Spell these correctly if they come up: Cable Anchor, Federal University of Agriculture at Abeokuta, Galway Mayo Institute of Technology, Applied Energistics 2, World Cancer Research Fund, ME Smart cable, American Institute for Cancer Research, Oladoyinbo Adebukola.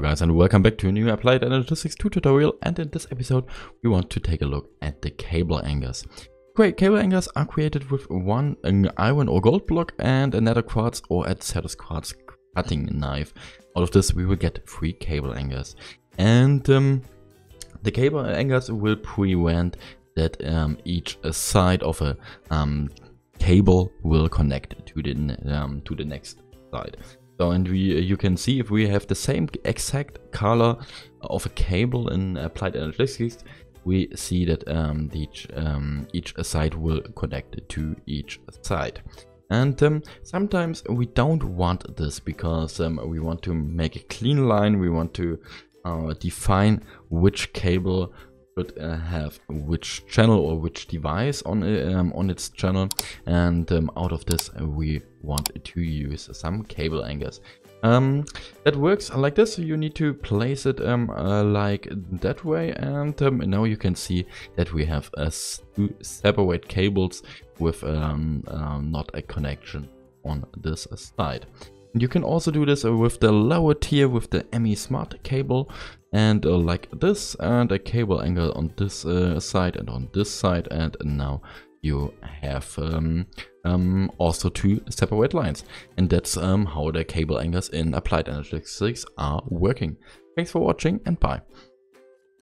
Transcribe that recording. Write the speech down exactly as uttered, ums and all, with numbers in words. Hello guys and welcome back to a new Applied Energistics two tutorial, and in this episode we want to take a look at the cable anchors. Great cable anchors are created with one an iron or gold block and another quartz or adzatus quartz cutting knife. Out of this we will get three cable anchors, and um, the cable anchors will prevent that um, each side of a um, cable will connect to the, um, to the next side. So, and we, you can see if we have the same exact color of a cable in Applied Energistics, we see that um, each, um, each side will connect to each side. And um, sometimes we don't want this because um, we want to make a clean line, we want to uh, define which cable should uh, have which channel or which device on um, on its channel, and um, out of this we want to use some cable anchors. Um, that works like this. You need to place it um, uh, like that way, and um, now you can see that we have uh, two separate cables with um, um, not a connection on this side. You can also do this with the lower tier with the M E Smart cable, and uh, like this, and a cable anchor on this uh, side and on this side, and now you have um, um, also two separate lines. And that's um, how the cable anchors in Applied Energistics are working. Thanks for watching and bye.